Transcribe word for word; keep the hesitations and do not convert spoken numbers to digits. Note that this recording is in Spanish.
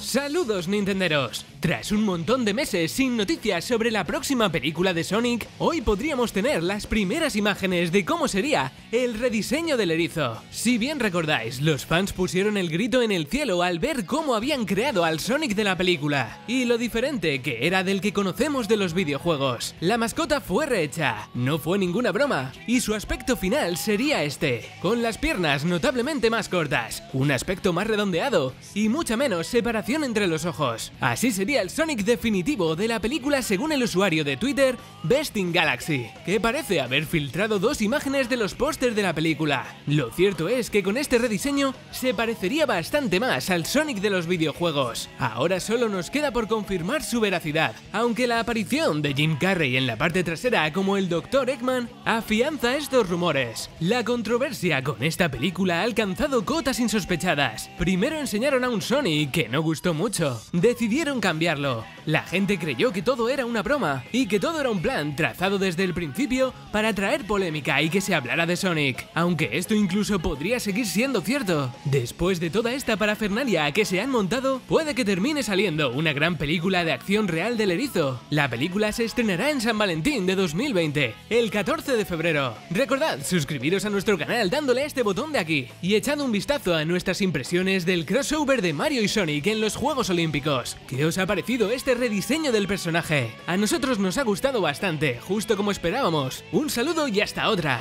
Saludos Nintenderos. Tras un montón de meses sin noticias sobre la próxima película de Sonic, hoy podríamos tener las primeras imágenes de cómo sería el rediseño del erizo. Si bien recordáis, los fans pusieron el grito en el cielo al ver cómo habían creado al Sonic de la película, y lo diferente que era del que conocemos de los videojuegos. La mascota fue rehecha, no fue ninguna broma, y su aspecto final sería este, con las piernas notablemente más cortas, un aspecto más redondeado, y mucha menos separación entre los ojos. Así sería el Sonic definitivo de la película según el usuario de Twitter Best in Galaxy, que parece haber filtrado dos imágenes de los pósters de la película. Lo cierto es que con este rediseño se parecería bastante más al Sonic de los videojuegos. Ahora solo nos queda por confirmar su veracidad, aunque la aparición de Jim Carrey en la parte trasera como el doctor Eggman afianza estos rumores. La controversia con esta película ha alcanzado cotas insospechadas. Primero enseñaron a un Sonic que no gustó mucho. Decidieron cambiarlo. La gente creyó que todo era una broma y que todo era un plan trazado desde el principio para atraer polémica y que se hablara de Sonic, aunque esto incluso podría seguir siendo cierto. Después de toda esta parafernalia que se han montado, puede que termine saliendo una gran película de acción real del erizo. La película se estrenará en San Valentín de dos mil veinte, el catorce de febrero. Recordad, suscribiros a nuestro canal dándole a este botón de aquí y echad un vistazo a nuestras impresiones del crossover de Mario y Sonic en los Juegos Olímpicos. ¿Qué os ha parecido este rediseño del personaje? A nosotros nos ha gustado bastante, justo como esperábamos. Un saludo y hasta otra.